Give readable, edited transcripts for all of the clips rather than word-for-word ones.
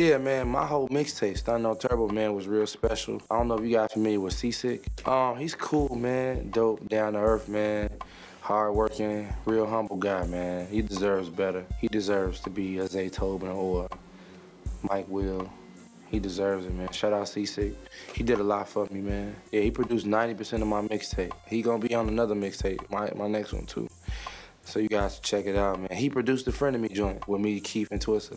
Yeah, man, my whole mixtape, Stuntin' on Turbo, man, was real special. I don't know if you guys familiar with C Sick. He's cool, man, dope, down to earth, man. Hardworking, real humble guy, man. He deserves better. He deserves to be a Zay Tobin or Mike Will. He deserves it, man. Shout out C Sick. He did a lot for me, man. Yeah, he produced 90% of my mixtape. He gonna be on another mixtape, my next one too. So you guys check it out, man. He produced the Friend of Me joint with me, Keith, and Twister.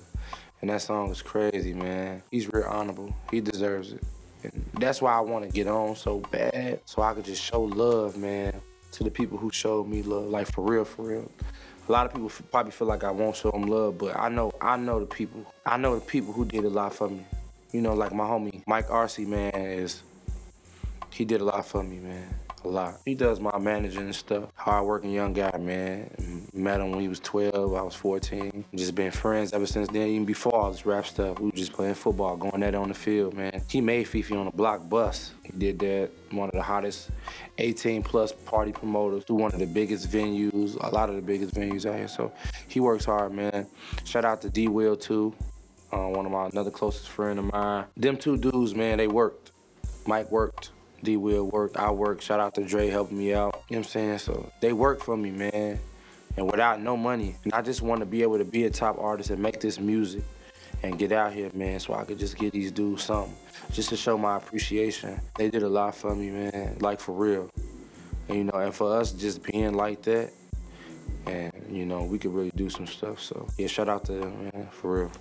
And that song was crazy, man. He's real honorable. He deserves it. And that's why I want to get on so bad, so I could just show love, man, to the people who showed me love, like for real, for real. A lot of people probably feel like I won't show them love, but I know the people. I know the people who did a lot for me. You know, like my homie, Mike Arcee, man, he did a lot for me, man. A lot. He does my managing and stuff. Hardworking young guy, man. Met him when he was 12, I was 14. Just been friends ever since then, even before all this rap stuff. We were just playing football, going at it on the field, man. He made Fifi on a Block Bus. He did that, one of the hottest 18-plus party promoters through one of the biggest venues, a lot of the biggest venues out here. So he works hard, man. Shout out to D-Will, too. One of another closest friend of mine. Them two dudes, man, they worked. Mike worked. D-Will worked, I worked, shout out to Dre helping me out, you know what I'm saying? So they work for me, man, and without no money. And I just want to be able to be a top artist and make this music and get out here, man, so I could just give these dudes something, just to show my appreciation. They did a lot for me, man, like for real. And, you know, and for us just being like that, and, you know, we could really do some stuff. So, yeah, shout out to them, man, for real.